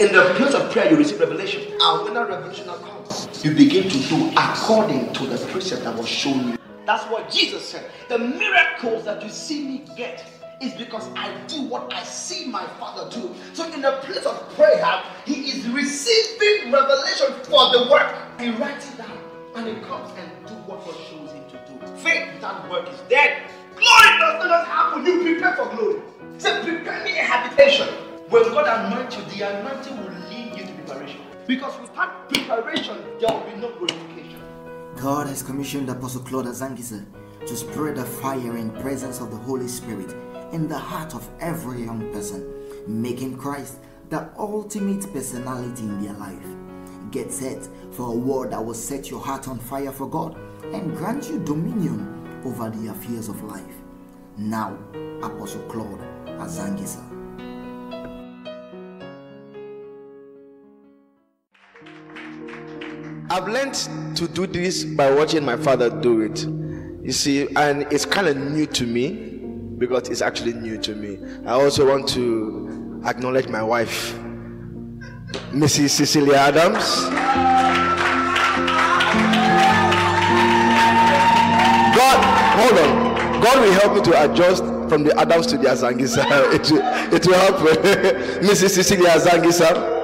In the place of prayer, you receive revelation. And when that revelation comes, you begin to do according to the precept that was shown you. That's what Jesus said. The miracles that you see me get is because I do what I see my Father do. So in the place of prayer, he is receiving revelation for the work. He writes it down and he comes and do what God shows him to do. Faith without work is dead. Glory does not happen. You prepare for glory. Say, prepare me a habitation. When God anoints you, the anointing will lead you to preparation. Because without preparation, there will be no glorification. God has commissioned Apostle Claude Azangisa to spread the fire and presence of the Holy Spirit in the heart of every young person, making Christ the ultimate personality in their life. Get set for a word that will set your heart on fire for God and grant you dominion over the affairs of life. Now, Apostle Claude Azangisa. I've learned to do this by watching my father do it. You see, and it's kind of new to me. Because it's actually new to me. I also want to acknowledge my wife, Mrs. Cecilia Adams. God, hold on. God will help me to adjust from the Adams to the Azangisa. It will help Mrs. Cecilia Azangisa.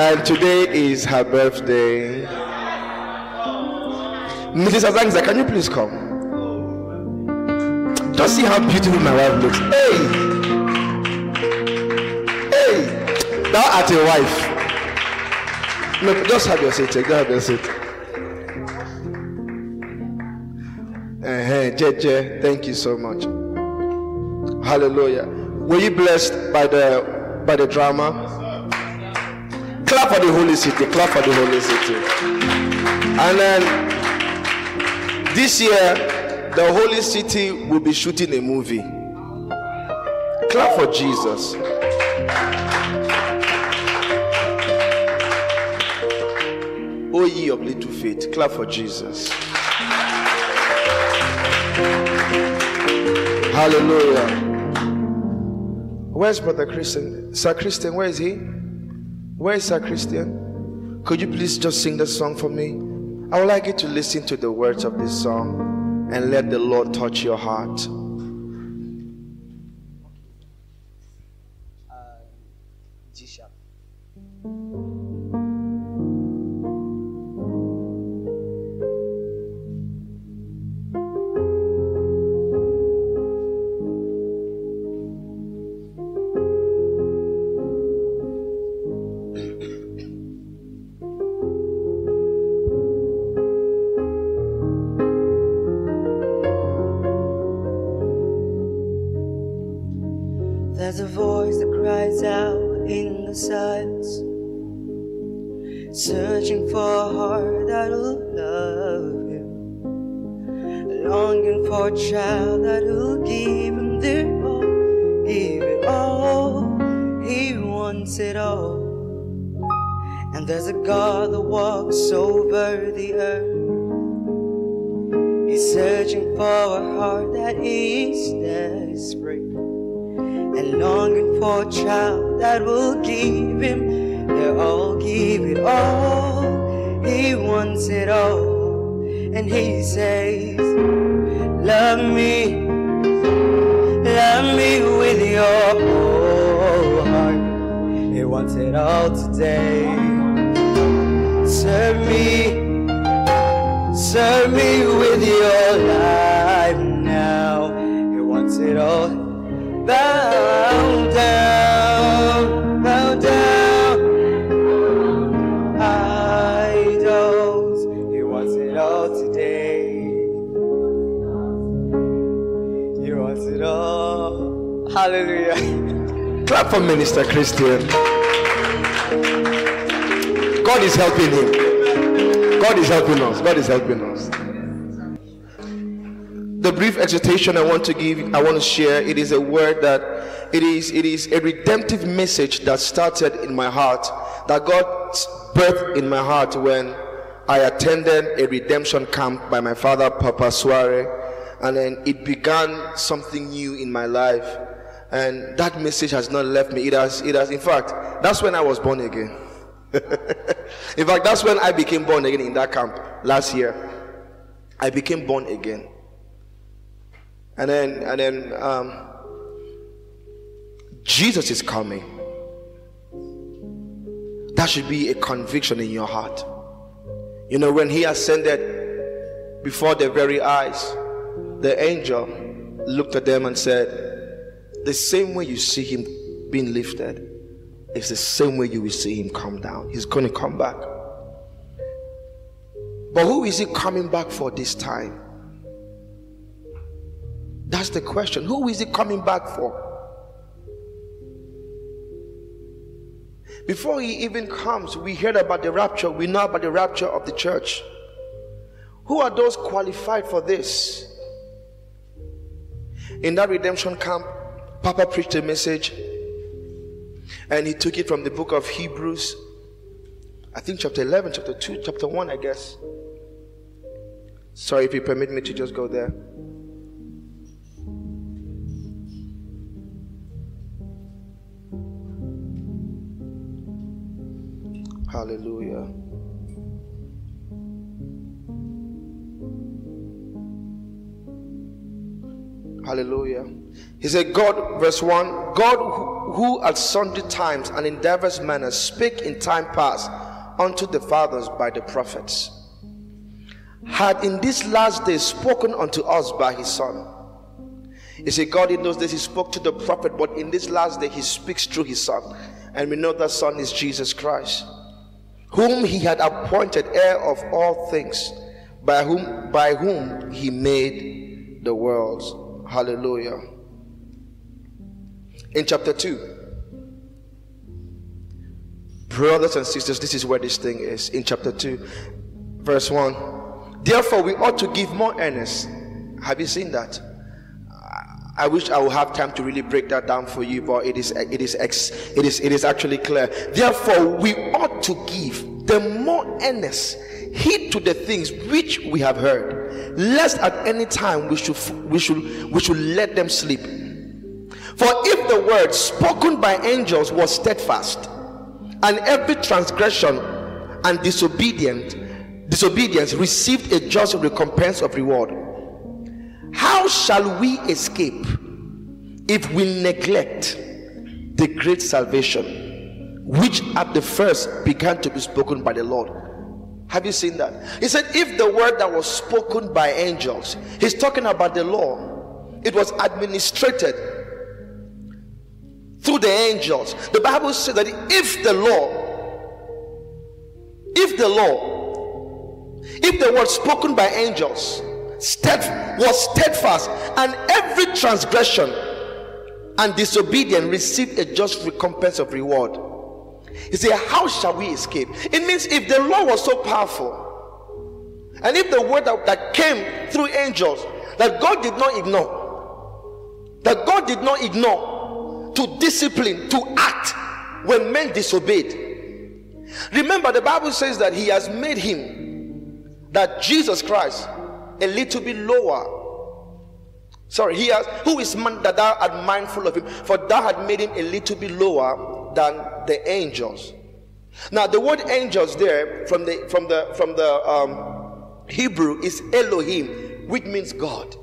And today is her birthday. Mrs. Azangisa, can you please come? Just see how beautiful my wife looks. Hey! Hey! Thou art a wife. Look, just have your seat. Just have your seat. JJ, thank you so much. Hallelujah. Were you blessed by the drama? Yes, clap for the Holy City. Clap for the Holy City. And then this year, the Holy City will be shooting a movie. Clap for Jesus. O ye of little faith, clap for Jesus. Hallelujah. Where's Brother Christian? Sir Christian, where is he? Where is Sir Christian? Could you please just sing the song for me? I would like you to listen to the words of this song and let the Lord touch your heart. G-sharp. There's a voice that cries out in the silence, searching for a heart that'll love him, longing for a child that'll give him their all, give it all, he wants it all. And there's a God that walks over the earth, he's searching for a heart that is desperate, and longing for a child that will give him their all, give it all, he wants it all. And he says, love me with your whole heart, he wants it all today. Serve me with your life now, he wants it all. Bow down, idols, he wants it all today, he wants it all. Hallelujah. Clap for Minister Christian. God is helping him. God is helping us. God is helping us. The brief exhortation I want to give, I want to share, it is a word that it is a redemptive message that started in my heart, that God birthed in my heart when I attended a redemption camp by my father, Papa Suare, and then it began something new in my life. And that message has not left me. It has. In fact, that's when I was born again. In fact, that's when I became born again in that camp last year. I became born again. And then Jesus is coming. That should be a conviction in your heart. You know, when he ascended before their very eyes, the angel looked at them and said, the same way you see him being lifted, it's the same way you will see him come down. He's going to come back. But who is he coming back for this time? That's the question. Who is he coming back for? Before he even comes, we heard about the rapture. We know about the rapture of the church. Who are those qualified for this? In that redemption camp, Papa preached a message, and he took it from the book of Hebrews, I think chapter 11, chapter 2, chapter 1, I guess. Sorry, if you permit me to just go there. Hallelujah. Hallelujah. He said, God, verse 1, God who at sundry times and in diverse manners spake in time past unto the fathers by the prophets, had in these last days spoken unto us by his Son. He said, God in those days he spoke to the prophet, but in this last day he speaks through his Son. And we know that Son is Jesus Christ, whom he had appointed heir of all things, by whom he made the worlds. Hallelujah. In chapter 2, brothers and sisters, this is where this thing is. In chapter 2, verse 1, therefore we ought to give more earnest. Have you seen that? I wish I would have time to really break that down for you, but it is actually clear. Therefore, we ought to give the more earnest heed to the things which we have heard, lest at any time we should let them slip. For if the word spoken by angels was steadfast, and every transgression and disobedience received a just recompense of reward, how shall we escape if we neglect the great salvation which at the first began to be spoken by the Lord? Have you seen that? He said, if the word that was spoken by angels, he's talking about the law, it was administrated through the angels. The Bible says that if the word spoken by angels was steadfast, and every transgression and disobedience received a just recompense of reward. He said, how shall we escape? It means if the law was so powerful, and if the word that came through angels, that God did not ignore, to discipline, to act when men disobeyed. Remember, the Bible says that he has made him, that Jesus Christ, a little bit lower. Sorry, he has, who is man that thou art mindful of him? For thou had made him a little bit lower than the angels. Now the word angels there from the Hebrew is Elohim, which means God.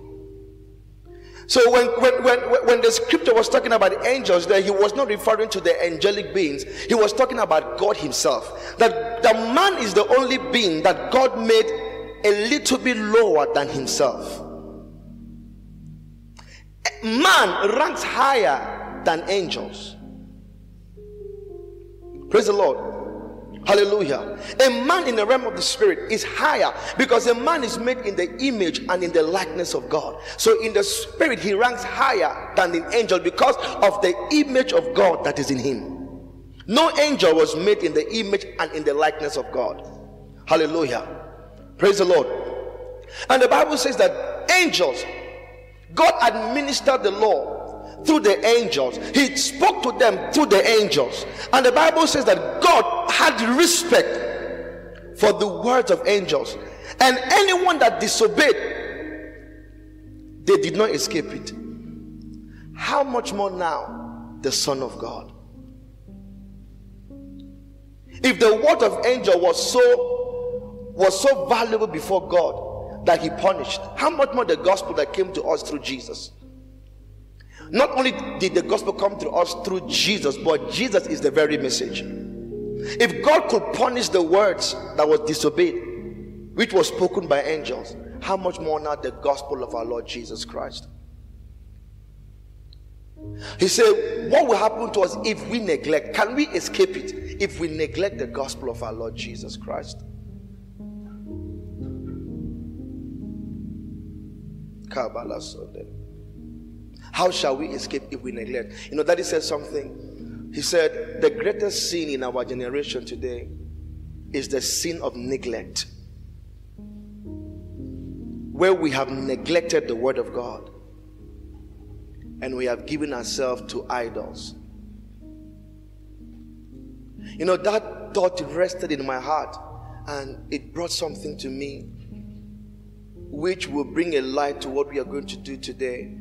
So when the scripture was talking about angels there, he was not referring to the angelic beings. He was talking about God himself. That the man is the only being that God made a little bit lower than himself. Man ranks higher than angels. Praise the Lord. Hallelujah. A man in the realm of the spirit is higher because a man is made in the image and in the likeness of God. So in the spirit he ranks higher than an angel because of the image of God that is in him. No angel was made in the image and in the likeness of God. Hallelujah. Praise the Lord. And the Bible says that angels, God administered the law through the angels. He spoke to them through the angels. And the Bible says that God had respect for the words of angels. And anyone that disobeyed, they did not escape it. how much more now the Son of God? If the word of angel was so valuable before God that he punished, how much more the gospel that came to us through Jesus? Not only did the gospel come to us through Jesus, but Jesus is the very message. If God could punish the words that was disobeyed, which was spoken by angels, how much more now the gospel of our Lord Jesus Christ? He said, what will happen to us if we neglect? Can we escape it if we neglect the gospel of our Lord Jesus Christ? How shall we escape if we neglect? You know, Daddy said something. He said, the greatest sin in our generation today is the sin of neglect, where we have neglected the word of God and we have given ourselves to idols. You know, that thought rested in my heart, and it brought something to me which will bring a light to what we are going to do today.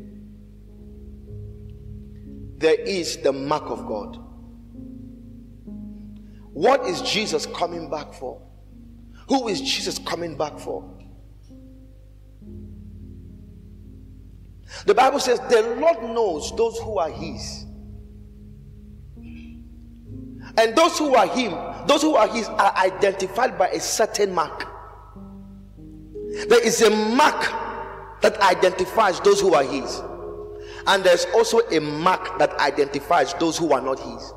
There is the mark of God. What is Jesus coming back for? Who is Jesus coming back for? The Bible says the Lord knows those who are his. And those who are him, those who are his are identified by a certain mark. There is a mark that identifies those who are his. And there's also a mark that identifies those who are not his.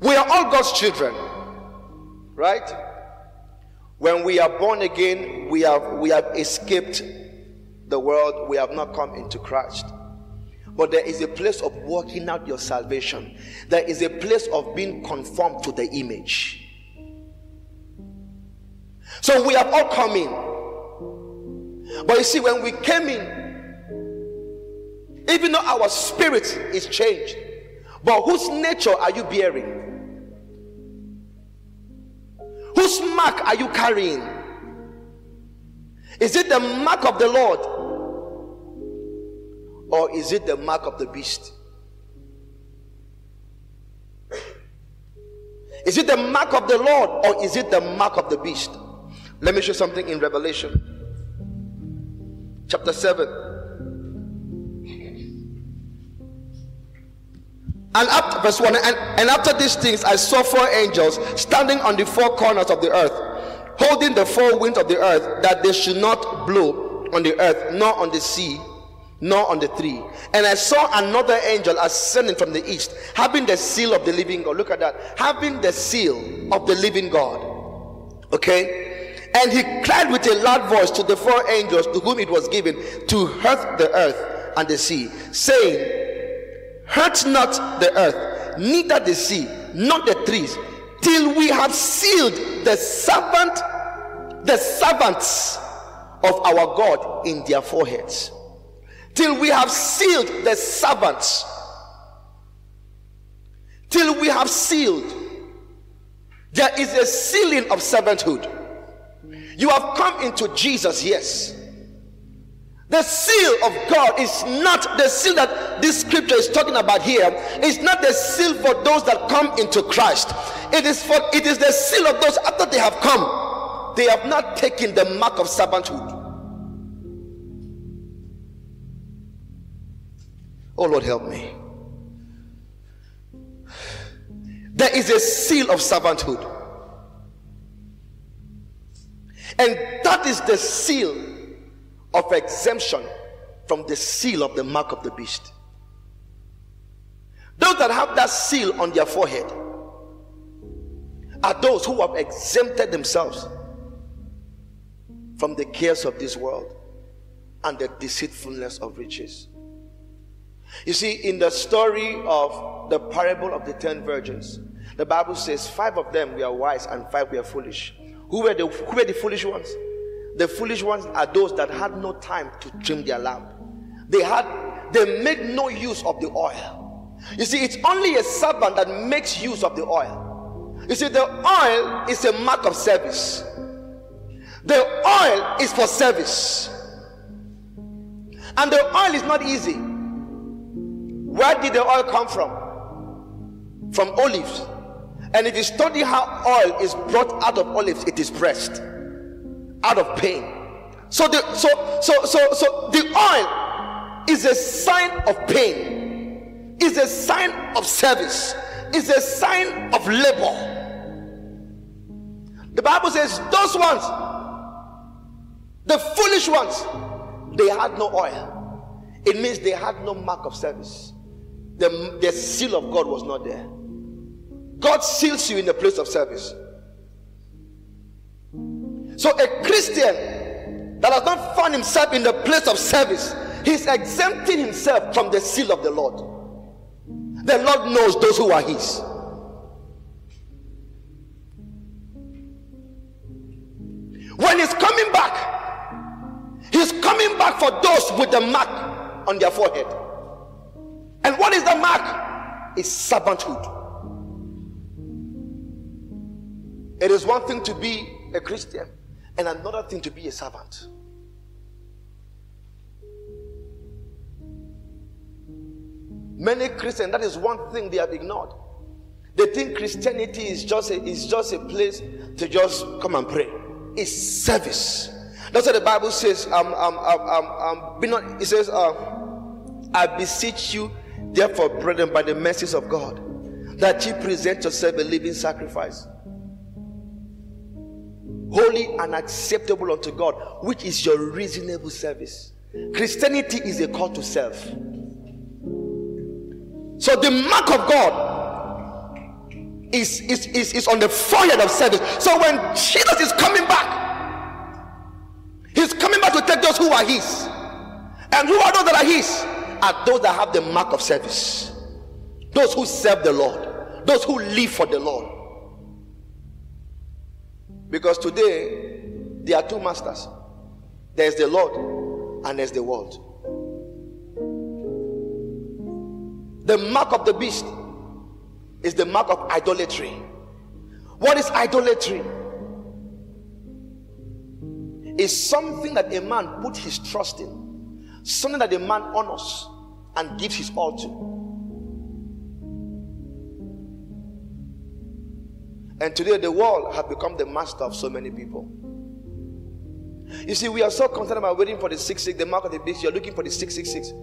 We are all God's children, right? When we are born again, we have escaped the world. We have not come into Christ. But there is a place of working out your salvation. There is a place of being conformed to the image. So we have all come in. But you see, when we came in, even though our spirit is changed, but whose nature are you bearing? Whose mark are you carrying? Is it the mark of the Lord? Or is it the mark of the beast? Is it the mark of the Lord? Or is it the mark of the beast? Let me show you something in Revelation. Chapter 7. And after, verse 1, and after these things I saw four angels standing on the four corners of the earth, holding the four winds of the earth, that they should not blow on the earth, nor on the sea, nor on the three. And I saw another angel ascending from the east, having the seal of the living God. Look at that. Having the seal of the living God. Okay? And he cried with a loud voice to the four angels to whom it was given to hurt the earth and the sea, saying, hurt not the earth, neither the sea, nor the trees, till we have sealed the servants of our God in their foreheads. Till we have sealed the servants. Till we have sealed. There is a sealing of servanthood. You have come into Jesus, yes. The seal of God is not the seal that this scripture is talking about here. It's not the seal for those that come into Christ. It is the seal of those after they have come. They have not taken the mark of servanthood. Oh Lord, help me. There is a seal of servanthood. And that is the seal of exemption from the seal of the mark of the beast. Those that have that seal on their forehead are those who have exempted themselves from the cares of this world and the deceitfulness of riches. You see, in the story of the parable of the 10 virgins, the Bible says 5 of them were wise and 5 were foolish. Who were the foolish ones? The foolish ones are those that had no time to trim their lamp. They made no use of the oil. You see, it's only a servant that makes use of the oil. You see, the oil is a mark of service. The oil is for service, and the oil is not easy. Where did the oil come from? From olives. And if you study how oil is brought out of olives, it is pressed out of pain. So the oil is a sign of pain, is a sign of service, is a sign of labor. The Bible says those ones, the foolish ones, they had no oil. It means they had no mark of service. The seal of God was not there. God seals you in the place of service. So a Christian that has not found himself in the place of service, he's exempting himself from the seal of the Lord. The Lord knows those who are his. When he's coming back for those with the mark on their forehead. And what is the mark? It's servanthood. It is one thing to be a Christian and another thing to be a servant. Many Christians, that is one thing they have ignored. They think Christianity is just a place to just come and pray. It's service. That's what the Bible says. It says, I beseech you, therefore, brethren, by the mercies of God, that you present yourself a living sacrifice, holy and acceptable unto God, which is your reasonable service. Christianity is a call to self. So the mark of God is on the forehead of service. So when Jesus is coming back, he's coming back to take those who are his. And who are those that are his? Are those that have the mark of service, those who serve the Lord, those who live for the Lord. Because today there are two masters. There's the Lord and there's the world. The mark of the beast is the mark of idolatry. What is idolatry? It's something that a man puts his trust in, something that a man honors and gives his all to. And today the world has become the master of so many people. You see, we are so concerned about waiting for the 666, the mark of the beast. You're looking for the 666.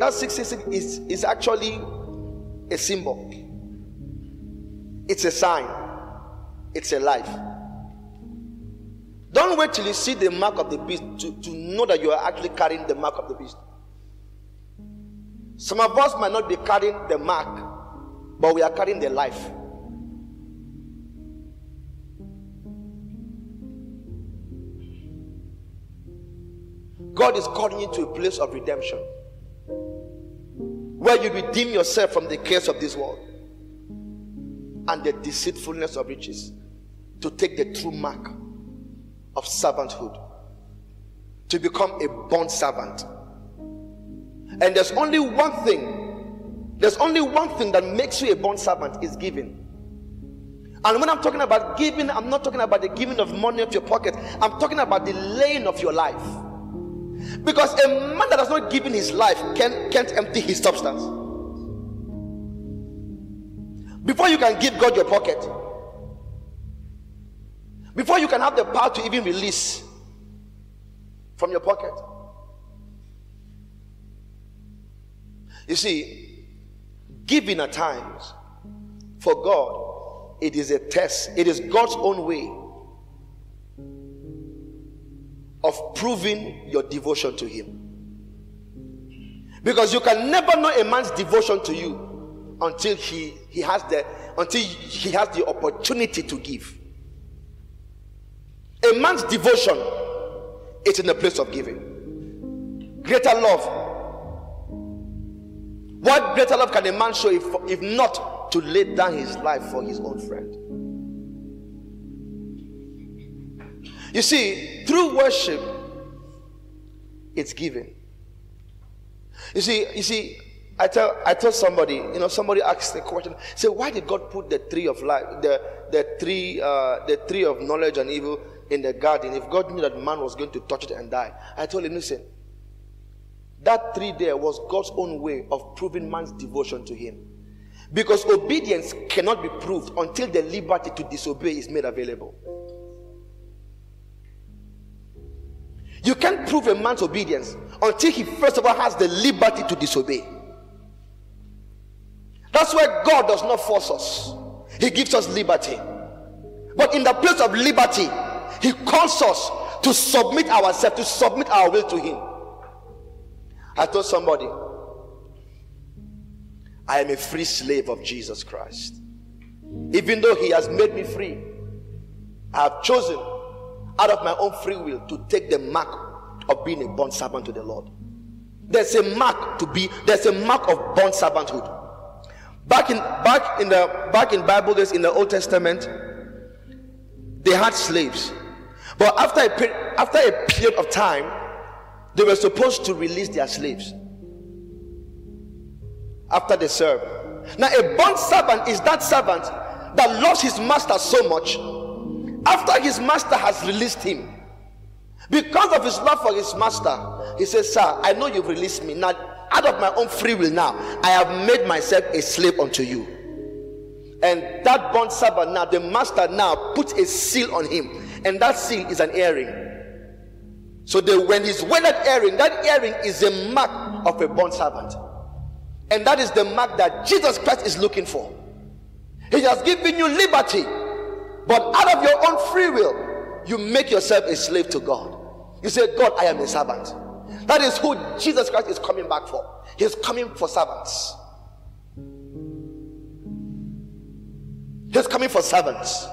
That 666 is actually a symbol, it's a sign, it's a life. Don't wait till you see the mark of the beast to know that you are actually carrying the mark of the beast. Some of us might not be carrying the mark, but we are carrying the life. God is calling you to a place of redemption, where you redeem yourself from the cares of this world and the deceitfulness of riches, to take the true mark of servanthood, to become a bond servant. And there's only one thing that makes you a bond servant, is giving. And when I'm talking about giving, I'm not talking about the giving of money of your pocket. I'm talking about the laying of your life. Because a man that has not given his life can't empty his substance. Before you can give God your pocket, before you can have the power to even release from your pocket. You see, giving at times, for God, it is a test. It is God's own way of proving your devotion to him. Because you can never know a man's devotion to you until he has the opportunity to give. A man's devotion is in the place of giving. Greater love. What greater love can a man show if not to lay down his life for his own friend? You see, through worship, it's giving. You see, I tell somebody, somebody asked the question, say, why did God put the tree of life, the tree of knowledge and evil in the garden, if God knew that man was going to touch it and die. I told him, listen, that tree there was God's own way of proving man's devotion to him. Because obedience cannot be proved until the liberty to disobey is made available. You can't prove a man's obedience until he first of all has the liberty to disobey. That's why God does not force us. He gives us liberty. But in the place of liberty, he calls us to submit ourselves, to submit our will to him. I told somebody, I am a free slave of Jesus Christ. Even though he has made me free, I have chosen out of my own free will to take the mark of being a bond servant to the Lord. There's a mark to be, there's a mark of bond servanthood. Back in Bible days, in the Old Testament, they had slaves, but after a period of time, they were supposed to release their slaves after they served. Now, a bond servant is that servant that loves his master so much, after his master has released him, because of his love for his master, he says, "Sir, I know you've released me now. Out of my own free will now, I have made myself a slave unto you." And that bond servant now, the master now puts a seal on him, and that seal is an earring. So when he's wearing that earring is a mark of a bond servant. And that is the mark that Jesus Christ is looking for. He has given you liberty, but out of your own free will, you make yourself a slave to God. You say, "God, I am a servant." That is who Jesus Christ is coming back for. He's coming for servants. He's coming for servants.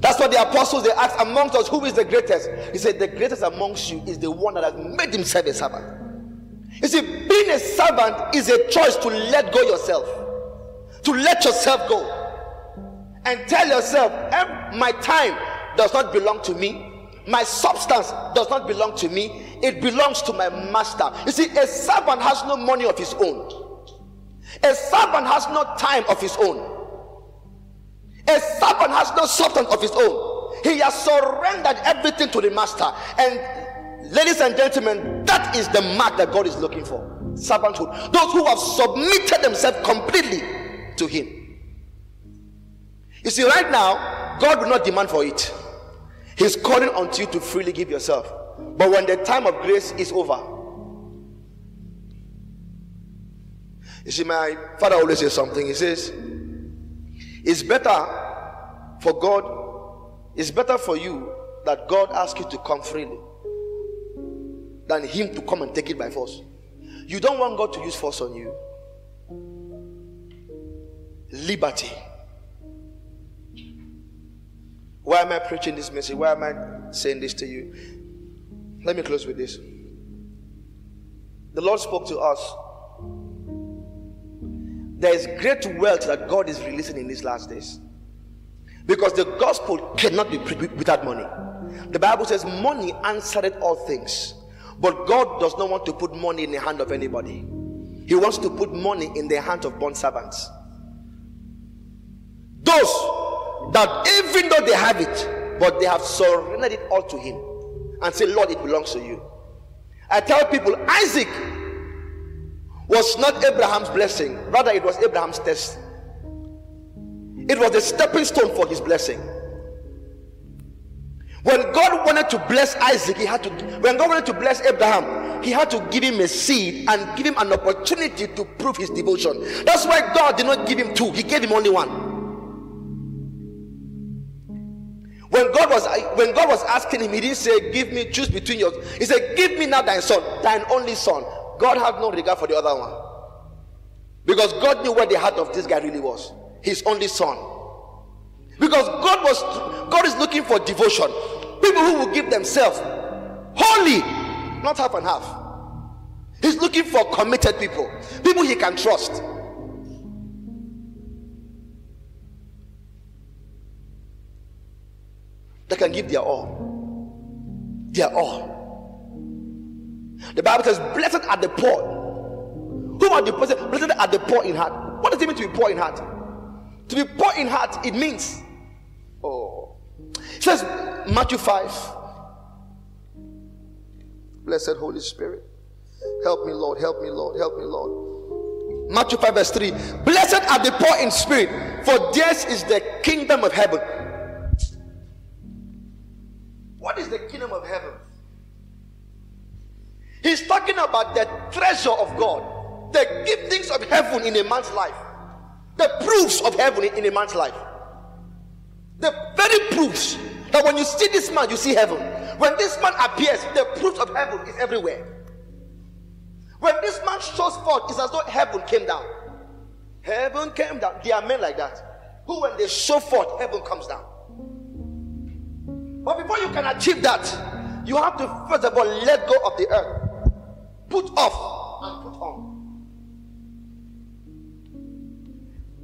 That's what the apostles, they asked, "Amongst us, who is the greatest?" He said, "The greatest amongst you is the one that has made himself a servant." You see, being a servant is a choice to let go yourself. To let yourself go. And tell yourself, my time does not belong to me. My substance does not belong to me. It belongs to my master. You see, a servant has no money of his own. A servant has no time of his own. A servant has no substance of his own. He has surrendered everything to the master. And ladies and gentlemen, that is the mark that God is looking for. Servanthood. Those who have submitted themselves completely to him. You see, right now, God will not demand for it. He's calling unto you to freely give yourself. But when the time of grace is over, you see, my father always says something. He says, it's better for you that God asks you to come freely than him to come and take it by force. You don't want God to use force on you. Liberty. Why am I preaching this message? Why am I saying this to you? Let me close with this. The Lord spoke to us. There is great wealth that God is releasing in these last days. Because the gospel cannot be preached without money. The Bible says money answered all things. But God does not want to put money in the hand of anybody. He wants to put money in the hand of bond servants. Those that even though they have it, but they have surrendered it all to him and say, "Lord, it belongs to you." I tell people, Isaac was not Abraham's blessing. Rather, it was Abraham's test. It was a stepping stone for his blessing. When God wanted to bless Isaac, when God wanted to bless Abraham, he had to give him a seed and give him an opportunity to prove his devotion. That's why God did not give him two. He gave him only one. When God was asking him, he didn't say, "Give me, choose between yours." He said, "Give me now thine son, thine only son." God had no regard for the other one. Because God knew where the heart of this guy really was. His only son. Because God is looking for devotion. People who will give themselves wholly, not half and half. He's looking for committed people. People he can trust. They can give their all. Their all. The Bible says, "Blessed are the poor." Who are the blessed? Blessed are the poor in heart. What does it mean to be poor in heart? To be poor in heart, it means, It says, Matthew 5. Blessed Holy Spirit, help me, Lord, help me, Lord, help me, Lord. Matthew 5 verse 3. Blessed are the poor in spirit, for theirs is the kingdom of heaven. What is the kingdom of heaven? He's talking about the treasure of God, the giftings of heaven in a man's life, the proofs of heaven in a man's life, the very proofs that when you see this man, you see heaven. When this man appears, the proofs of heaven is everywhere. When this man shows forth, it's as though heaven came down. Heaven came down. There are men like that, who when they show forth, heaven comes down. But before you can achieve that, you have to first of all let go of the earth. Put off and put on.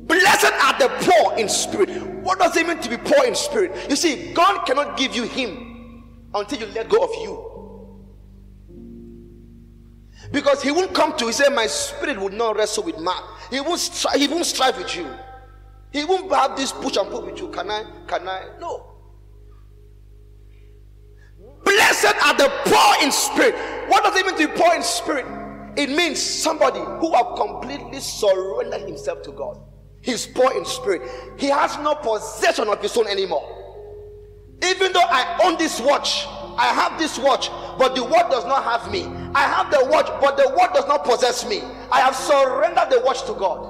Blessed are the poor in spirit. What does it mean to be poor in spirit? You see, God cannot give you him until you let go of you. Because he won't come to you. He said, my spirit would not wrestle with man. He won't strive with you. He won't have this push and pull with you. Can I? No. Blessed are the poor in spirit. What does it mean to be poor in spirit? It means somebody who have completely surrendered himself to God. He's poor in spirit. He has no possession of his own anymore. Even though I own this watch, I have this watch, but the watch does not have me. I have the watch, but the watch does not possess me. I have surrendered the watch to God.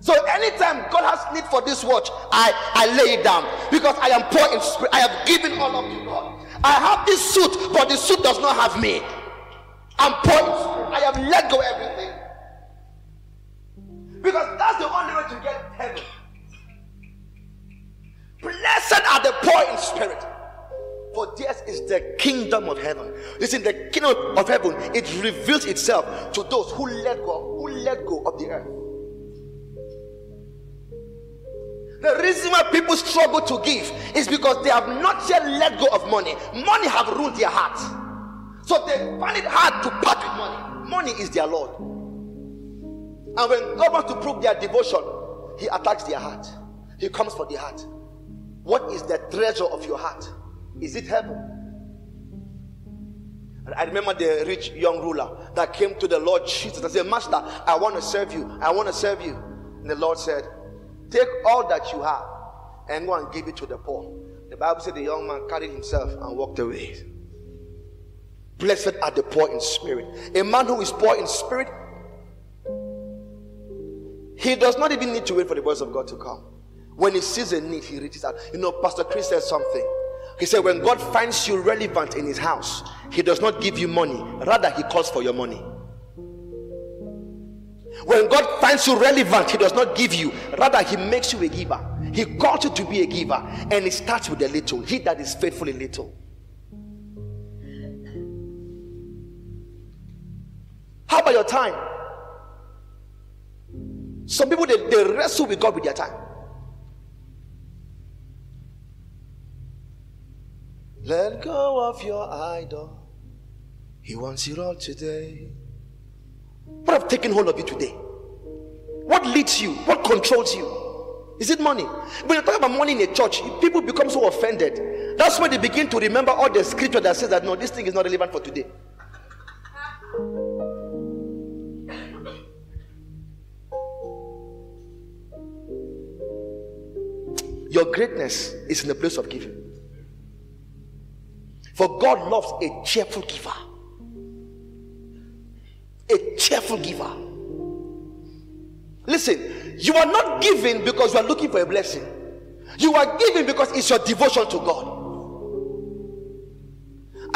So anytime God has need for this watch, I lay it down, because I am poor in spirit. I have given all up to God. I have this suit, but the suit does not have me. I'm poor in spirit. I have let go of everything. Because that's the only way to get heaven. Blessed are the poor in spirit, for theirs is the kingdom of heaven. Listen, the kingdom of heaven, it reveals itself to those who let go of the earth. The reason why people struggle to give is because they have not yet let go of money. Money have ruled their hearts, so they find it hard to part with money. Money is their lord. And when God wants to prove their devotion, he attacks their heart. He comes for the heart. What is the treasure of your heart? Is it heaven? And I remember the rich young ruler that came to the Lord Jesus and said, Master, I want to serve you. I want to serve you. And the Lord said, take all that you have and go and give it to the poor. The Bible said the young man carried himself and walked away. Blessed are the poor in spirit. A man who is poor in spirit, he does not even need to wait for the voice of God to come. When he sees a need, he reaches out. You know, Pastor Chris said something. He said, when God finds you relevant in his house, he does not give you money. Rather, he calls for your money. When God finds you relevant, he does not give you. Rather, he makes you a giver. He calls you to be a giver. And it starts with a little. He that is faithful in little. How about your time? Some people, they wrestle with God with their time. Let go of your idol. He wants it all today. What have taken hold of you today? What leads you? What controls you? Is it money? When you talk about money in a church, people become so offended. That's when they begin to remember all the scripture that says that no, this thing is not relevant for today. Your greatness is in the place of giving. For God loves a cheerful giver. A cheerful giver. Listen, you are not giving because you are looking for a blessing. You are giving because it's your devotion to God.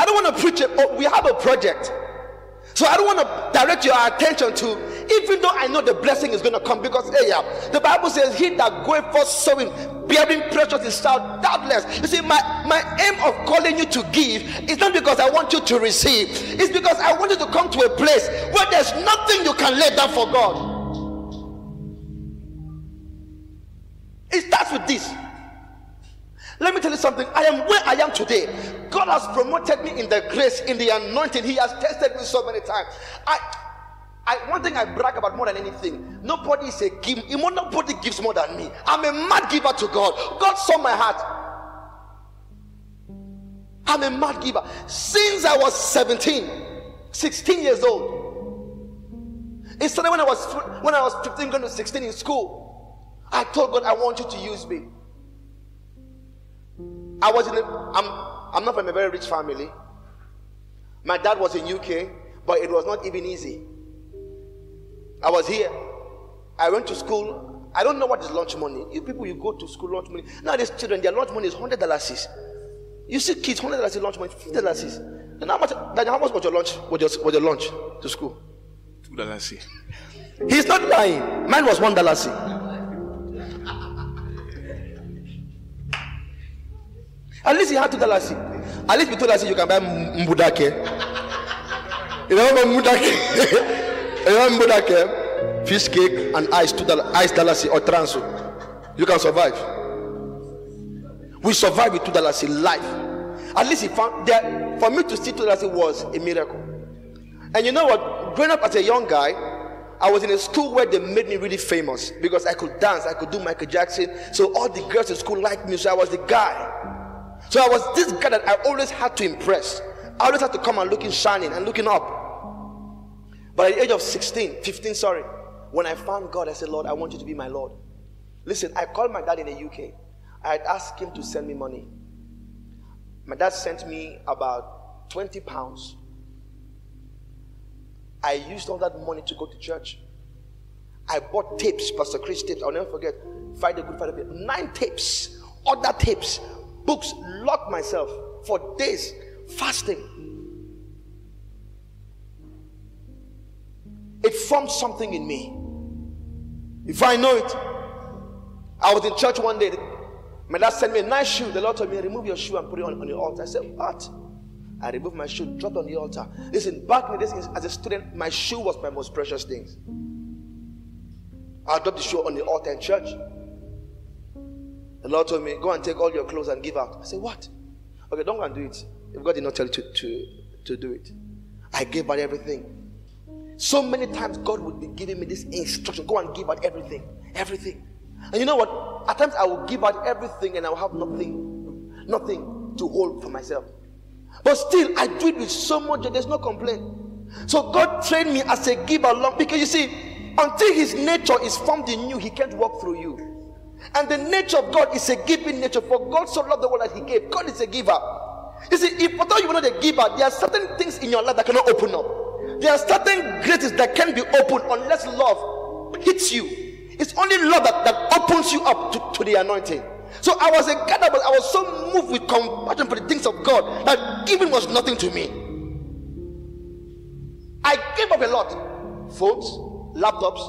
I don't want to preach it, but we have a project. So I don't want to direct your attention to, even though I know the blessing is going to come, because the Bible says, he that goeth forth sowing, bearing precious is shall doubtless. You see, my aim of calling you to give is not because I want you to receive. It's because I want you to come to a place where there's nothing you can lay down for God. It starts with this. Let me tell you something. I am where I am today. God has promoted me in the grace, in the anointing. He has tested me so many times. One thing I brag about more than anything, nobody is a giver. Nobody gives more than me. I'm a mad giver to God. God saw my heart. I'm a mad giver. Since I was 16 years old. It started when I was 15 going to 16 in school. I told God, I want you to use me. I'm not from a very rich family. My dad was in UK, but it was not even easy. I was here. I went to school. I don't know what is lunch money. You people, you go to school, lunch money. Nowadays, children, their lunch money is $100. You see kids, $100 is lunch money, $50. And how much was your lunch? Was your lunch to school? $2. He's not lying. Mine was $1. At least he had $2. At least with $2 you can buy mbudake. You remember mbudake? You remember mbudake? Fish cake and ice, $2 or transu. You can survive. We survive with $2 in life. At least he found that for me to see $2 was a miracle. And you know what? Growing up as a young guy, I was in a school where they made me really famous because I could dance, I could do Michael Jackson. So all the girls in school liked me, so I was the guy. So I was this guy that I always had to impress. I always had to come and looking shining and looking up. But at the age of 15, when I found God, I said, Lord, I want you to be my Lord. Listen, I called my dad in the UK. I had asked him to send me money. My dad sent me about £20. I used all that money to go to church. I bought tapes, Pastor Chris tapes. I'll never forget. Friday, Good Friday, 9 tapes, other tapes, books. Locked myself for days, fasting. It formed something in me. If I know it, I was in church one day. My dad sent me a nice shoe. The Lord told me, remove your shoe and put it on the altar. I said, what? I removed my shoe, dropped on the altar. Listen, back in this, as a student, my shoe was my most precious thing. I dropped the shoe on the altar in church. The Lord told me, go and take all your clothes and give out. I said, what? Okay, don't go and do it. If God did not tell you to do it. I gave out everything. So many times God would be giving me this instruction, go and give out everything, everything. And you know what? At times I will give out everything and I will have nothing to hold for myself. But still, I do it with so much that there's no complaint. So God trained me as a giver along. Because you see, until his nature is formed in you, he can't work through you. And the nature of God is a giving nature. For God so loved the world that he gave. God is a giver. You see, if although you are not a giver, there are certain things in your life that cannot open up. There are certain graces that can be opened unless love hits you. It's only love that opens you up to the anointing. So I was a guy, but I was so moved with compassion for the things of God that giving was nothing to me. I gave up a lot. Phones, laptops.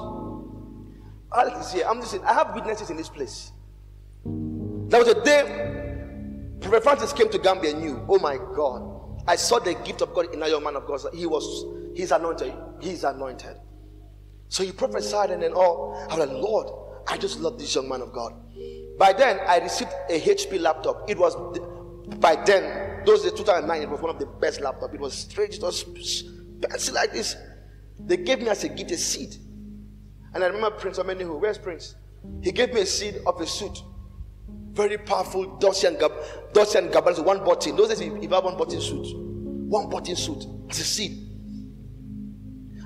Alex is here. I'm listening. I have witnesses in this place. There was a day Pope Francis came to Gambia and knew, oh my God, I saw the gift of God in a young man of God. He's anointed. He's anointed. So he prophesied and then all. I was like, Lord, I just love this young man of God. By then, I received a HP laptop. It was, by then, those days, 2009, it was one of the best laptops. It was strange, it was fancy like this. They gave me as a gift a seed. And I remember Prince Amenihu. Where's Prince? He gave me a seed of a suit. Very powerful, Dorsey and Gabbard, one button. Those days, if I have one button suit. One button suit as a seed.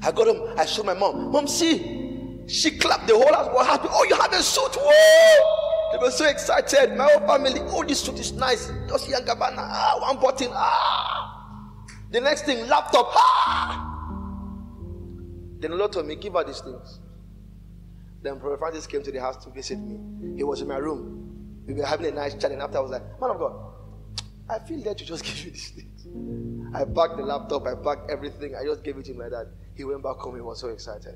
I got him, I showed my mom. Mom, see? She clapped, the whole house was happy. Oh, you have a suit, whoa! They were so excited. My whole family, oh, this suit is nice. Dorsey and Gabbard, one button, The next thing, laptop, Then the Lord told me, give her these things. Then Pope Francis came to the house to visit me. He was in my room. We were having a nice chat, and after I was like, man of God, I feel that you just give me these things. I packed the laptop, I packed everything, I just gave it to him like that. He went back home, he was so excited.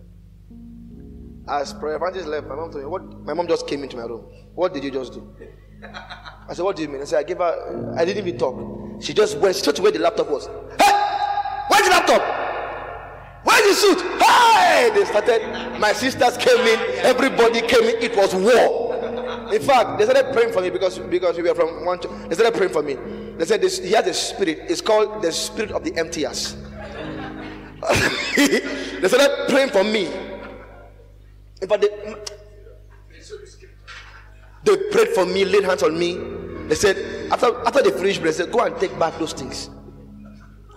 As Pope Francis left, my mom told me, my mom just came into my room. What did you just do? I said, what do you mean? I said, I gave her, I didn't even talk. She just went straight to where the laptop was. Hey! Where's the laptop? Where's the suit? Hey! They started, my sisters came in, everybody came in, it was war. In fact, they started praying for me because we were from one church. They started praying for me. They said, he has a spirit, it's called the spirit of the empty ass. They started praying for me. But they prayed for me, laid hands on me. They said, After they finish blessing, go and take back those things.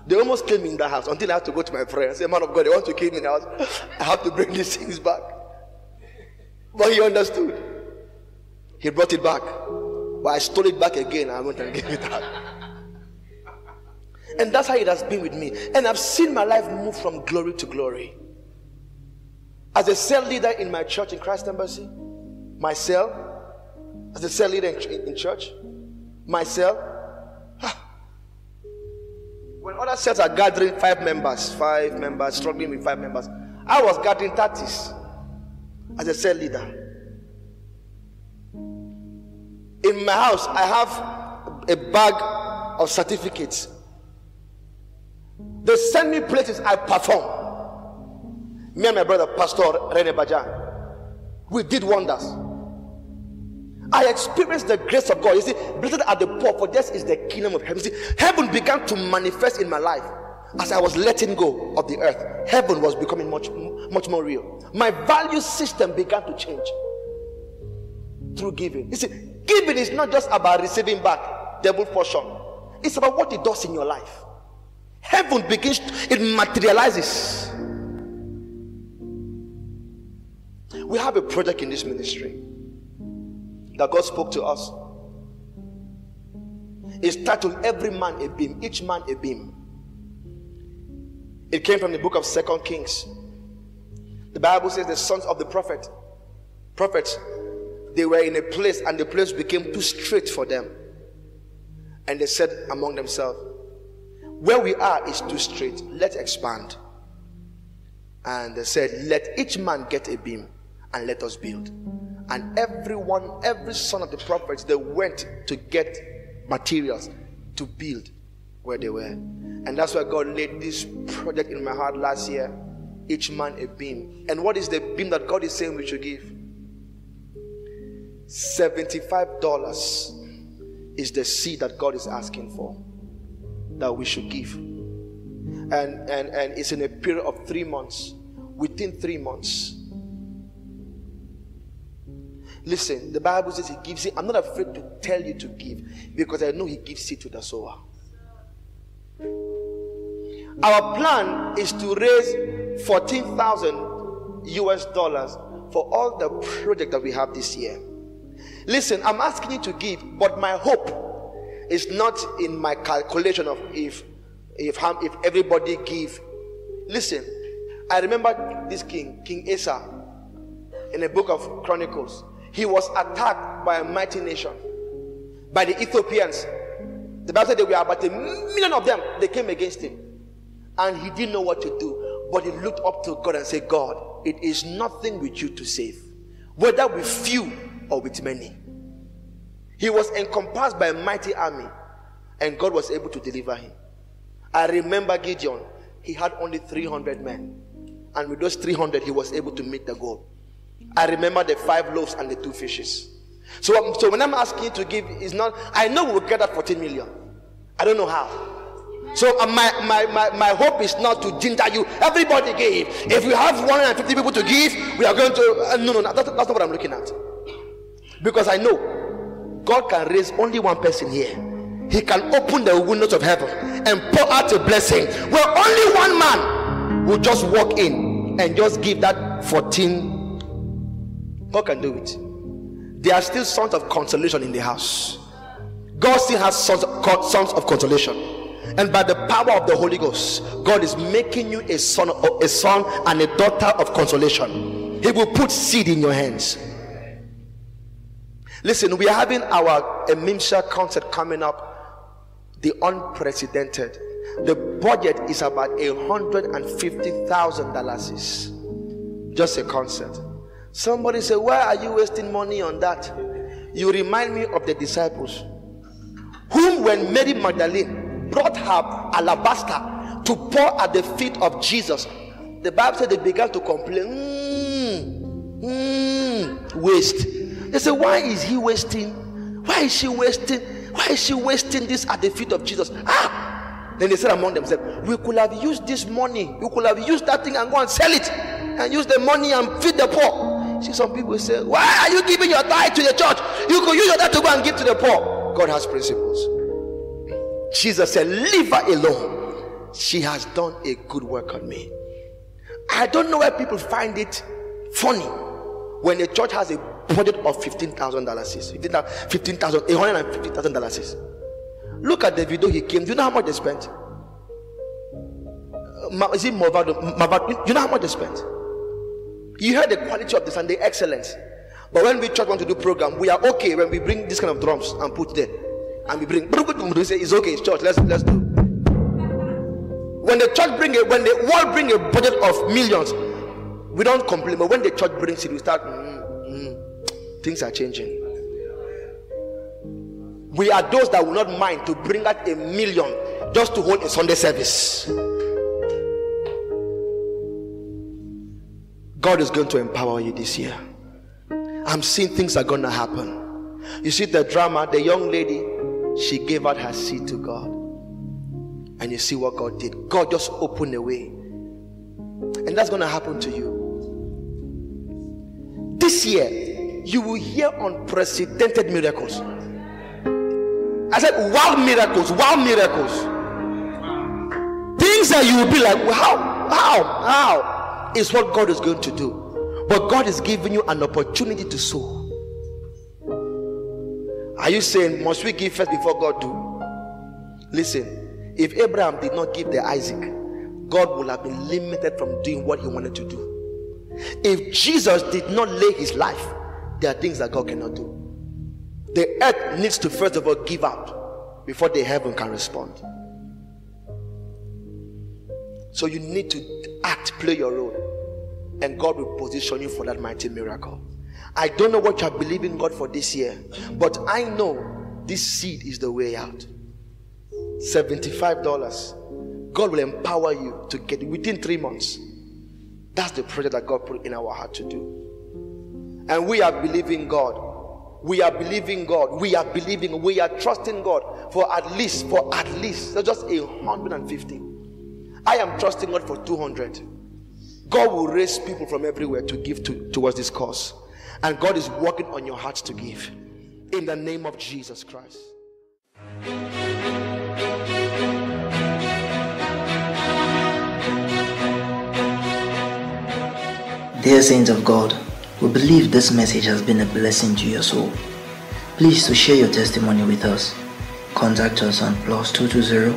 They almost killed me in that house until I had to go to my friend and say, man of God, they want to kill me in the house. I have to bring these things back. But he understood. He brought it back. But I stole it back again. I went and gave it up. And that's how it has been with me. And I've seen my life move from glory to glory. As a cell leader in my church in Christ Embassy, myself, as a cell leader in church, myself, when other cells are gathering five members, struggling with five members, I was gathering 30s as a cell leader. In my house, I have a bag of certificates. They send me places I perform. Me and my brother, Pastor René Bajan, we did wonders. I experienced the grace of God. You see, blessed are the poor, for this is the kingdom of heaven. You see, heaven began to manifest in my life as I was letting go of the earth. Heaven was becoming much more real. My value system began to change through giving. You see, giving is not just about receiving back double portion. It's about what it does in your life. Heaven begins, it materializes. We have a project in this ministry that God spoke to us. It's titled Every Man a Beam, Each Man a Beam. It came from the book of 2 Kings. The Bible says the sons of the prophets, they were in a place and the place became too straight for them. And they said among themselves, where we are is too straight, let's expand. And they said, let each man get a beam and let us build. And every son of the prophets, they went to get materials to build where they were. And that's why God laid this project in my heart last year, each man a beam. And what is the beam that God is saying we should give? $75 is the seed that God is asking for, that we should give. And it's in a period of 3 months. Within 3 months, listen, the Bible says he gives it. I'm not afraid to tell you to give, because I know he gives it to the sower. Our plan is to raise $14,000 for all the projects that we have this year. Listen, I'm asking you to give, but my hope is not in my calculation of if everybody give. Listen, I remember this king, King Asa, in the book of Chronicles. He was attacked by a mighty nation, by the Ethiopians. The Bible said there were about 1 million of them. They came against him. And he didn't know what to do. But he looked up to God and said, God, it is nothing with you to save, whether with few or with many. He was encompassed by a mighty army, and God was able to deliver him. I remember Gideon. He had only 300 men. And with those 300, he was able to meet the goal. I remember the 5 loaves and the 2 fishes. So when I'm asking you to give, it's not, I know we'll get that 14 million. I don't know how. So my hope is not to ginger you. Everybody give. If we have 150 people to give, we are going to, no, that's not what I'm looking at. Because I know God can raise only one person here. He can open the windows of heaven and pour out a blessing where only one man will just walk in and just give that 14. God can do it. There are still sons of consolation in the house. God still has sons of consolation. And by the power of the Holy Ghost, God is making you a son and a daughter of consolation. He will put seed in your hands. Listen, we are having our Emimsha concert coming up. The unprecedented. The budget is about $150,000. Just a concert. Somebody said, why are you wasting money on that? You remind me of the disciples, whom when Mary Magdalene brought her alabaster to pour at the feet of Jesus, the Bible said they began to complain, waste. They said, why is he wasting? Why is she wasting? Why is she wasting this at the feet of Jesus? Then they said among themselves, we could have used this money, we could have used that thing and go and sell it and use the money and feed the poor. See, some people say, why are you giving your tithe to the church? You could use your tithe to go and give to the poor. God has principles. Jesus said, leave her alone. She has done a good work on me. I don't know why people find it funny when a church has a budget of $150,000. Look at the video he came. Do you know how much they spent? Is it Mavado? You know how much they spent? You heard the quality of this and the excellence. But when we church want to do program, we are okay when we bring this kind of drums and put there. And we bring, we say it's okay, it's church, let's do. When the church bring it, when the world bring a budget of millions, we don't complain. But when the church brings it, we start, things are changing. We are those that will not mind to bring out $1 million just to hold a Sunday service. God is going to empower you this year. I'm seeing things are going to happen. You see the drama, the young lady, she gave out her seed to God. And you see what God did. God just opened the way. And that's going to happen to you. This year, you will hear unprecedented miracles. I said, wild miracles, wild miracles. Things that you will be like, how? Is what God is going to do. But God is giving you an opportunity to sow. Are you saying, must we give first before God do? Listen, if Abraham did not give the Isaac, God would have been limited from doing what he wanted to do. If Jesus did not lay his life, there are things that God cannot do. The earth needs to first of all give out before the heaven can respond. So you need to act, play your role, and God will position you for that mighty miracle. I don't know what you are believing God for this year, but I know this seed is the way out. $75. God will empower you to get it within 3 months. That's the project that God put in our heart to do. And we are believing God. We are believing God. We are believing. We are trusting God for at least, just 150. I am trusting God for 200. God will raise people from everywhere to give towards this cause. And God is working on your hearts to give. In the name of Jesus Christ. Dear saints of God, we believe this message has been a blessing to your soul. Please to share your testimony with us. Contact us on +220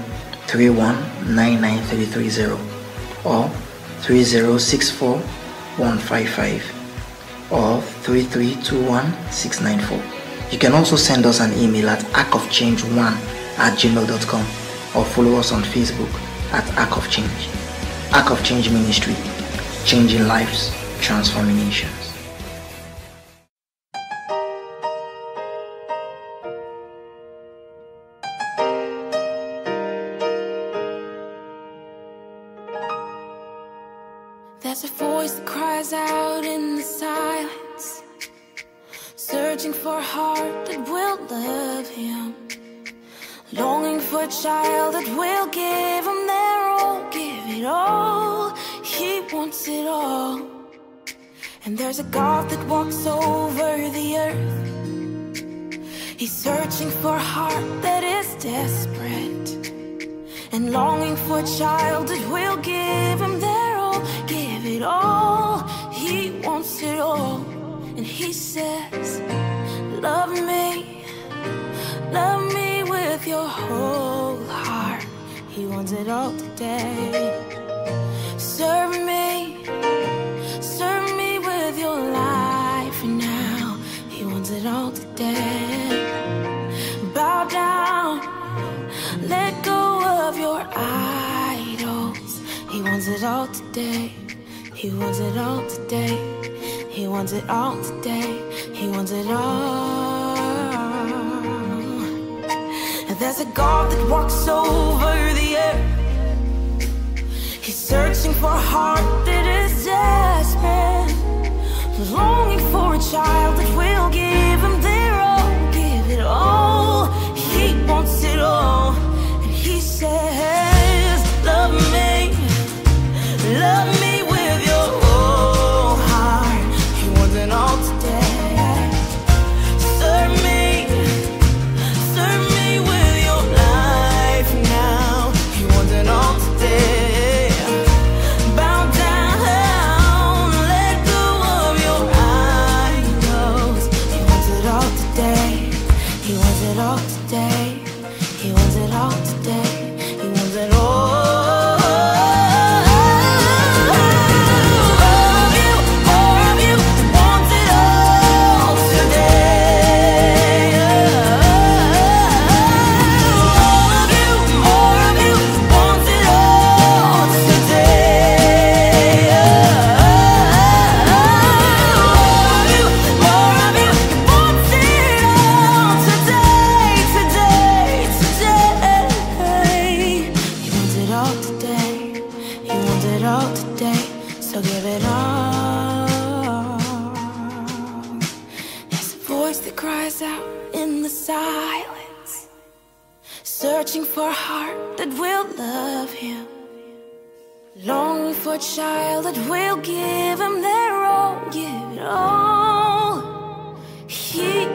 31 99330 or 3064 155 or 3321 694. You can also send us an email at arkofchange1@gmail.com or follow us on Facebook at Ark of Change. Ark of Change Ministry, changing lives, transforming nations. There's a God that walks over the earth. He's searching for a heart that is desperate and longing for a child that will give him their all. Give it all, he wants it all. And he says, love me with your whole heart. He wants it all today. Serve me with your life and now. He wants it all today. Bow down, let go of your idols. He wants it all today. He wants it all today. He wants it all today. He wants it all. And there's a God that walks over the earth. He's searching for a heart that is desperate, longing for a child that will give him their all. Give it all, he wants it all. And he says, love me with your whole heart. He wants it all today. Serve me He'll give it all. There's a voice that cries out in the silence, searching for a heart that will love Him, longing for a child that will give Him their all. Give it all. He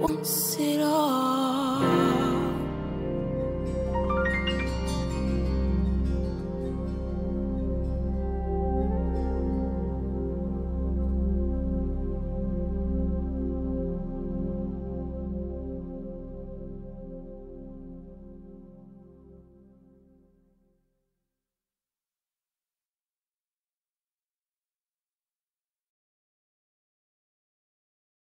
wants it all.